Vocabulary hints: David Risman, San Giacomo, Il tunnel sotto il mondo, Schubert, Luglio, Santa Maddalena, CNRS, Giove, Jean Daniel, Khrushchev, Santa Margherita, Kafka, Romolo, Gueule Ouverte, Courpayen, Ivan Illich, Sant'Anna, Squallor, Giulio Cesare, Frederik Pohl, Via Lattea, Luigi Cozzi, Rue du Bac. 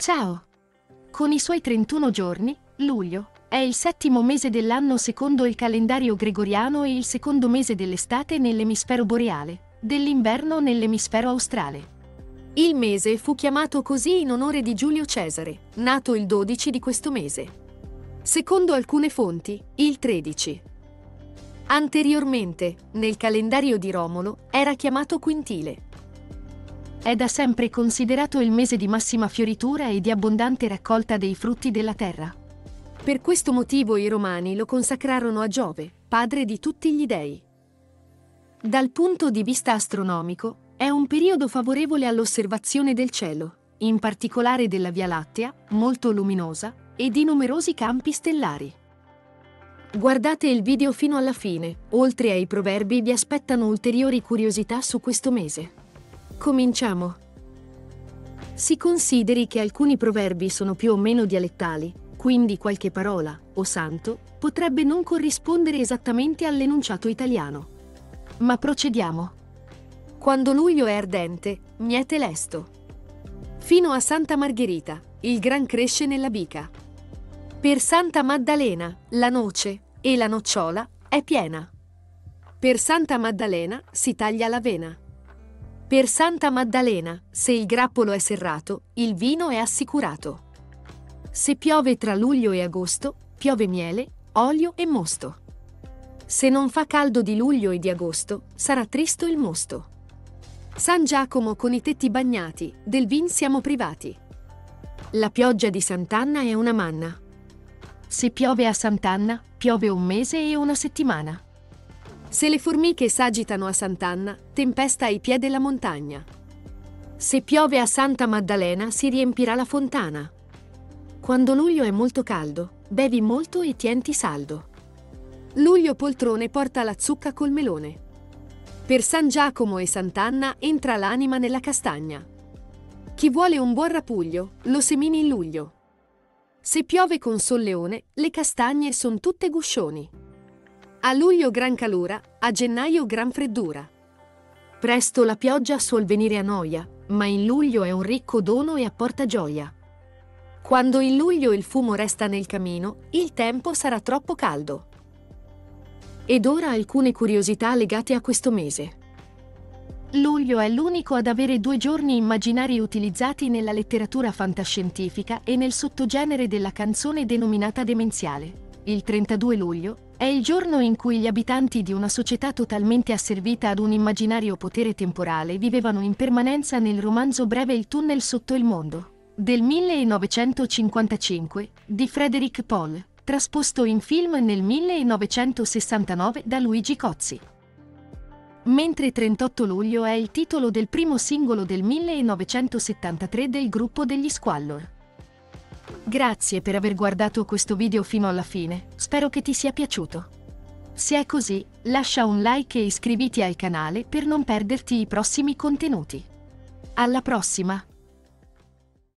Ciao! Con i suoi 31 giorni, luglio è il settimo mese dell'anno secondo il calendario gregoriano e il secondo mese dell'estate nell'emisfero boreale, dell'inverno nell'emisfero australe. Il mese fu chiamato così in onore di Giulio Cesare, nato il 12 di questo mese. Secondo alcune fonti, il 13. Anteriormente, nel calendario di Romolo, era chiamato quintile. È da sempre considerato il mese di massima fioritura e di abbondante raccolta dei frutti della terra. Per questo motivo i romani lo consacrarono a Giove, padre di tutti gli dei. Dal punto di vista astronomico, è un periodo favorevole all'osservazione del cielo, in particolare della Via Lattea, molto luminosa, e di numerosi campi stellari. Guardate il video fino alla fine, oltre ai proverbi vi aspettano ulteriori curiosità su questo mese. Cominciamo! Si consideri che alcuni proverbi sono più o meno dialettali, quindi qualche parola, o santo, potrebbe non corrispondere esattamente all'enunciato italiano. Ma procediamo! Quando luglio è ardente, miete lesto. Fino a Santa Margherita, il gran cresce nella bica. Per Santa Maddalena, la noce, e la nocciola, è piena. Per Santa Maddalena, si taglia l'avena. Per Santa Maddalena, se il grappolo è serrato, il vino è assicurato. Se piove tra luglio e agosto, piove miele, olio e mosto. Se non fa caldo di luglio e di agosto, sarà tristo il mosto. San Giacomo con i tetti bagnati, del vin siamo privati. La pioggia di Sant'Anna è una manna. Se piove a Sant'Anna, piove un mese e una settimana. Se le formiche s'agitano a Sant'Anna, tempesta ai piedi della montagna. Se piove a Santa Maddalena, si riempirà la fontana. Quando luglio è molto caldo, bevi molto e tienti saldo. Luglio poltrone porta la zucca col melone. Per San Giacomo e Sant'Anna entra l'anima nella castagna. Chi vuole un buon rapuglio, lo semini in luglio. Se piove con solleone, le castagne son tutte guscioni. A luglio gran calura, a gennaio gran freddura. Presto la pioggia suol venire a noia, ma in luglio è un ricco dono e apporta gioia. Quando in luglio il fumo resta nel camino, il tempo sarà troppo caldo. Ed ora alcune curiosità legate a questo mese. Luglio è l'unico ad avere 2 giorni immaginari utilizzati nella letteratura fantascientifica e nel sottogenere della canzone denominata demenziale. Il 32 luglio è il giorno in cui gli abitanti di una società totalmente asservita ad un immaginario potere temporale vivevano in permanenza nel romanzo breve Il tunnel sotto il mondo, del 1955, di Frederik Pohl, trasposto in film nel 1969 da Luigi Cozzi. Mentre 38 luglio è il titolo del primo singolo del 1973 del gruppo degli Squallor. Grazie per aver guardato questo video fino alla fine, spero che ti sia piaciuto. Se è così, lascia un like e iscriviti al canale per non perderti i prossimi contenuti. Alla prossima!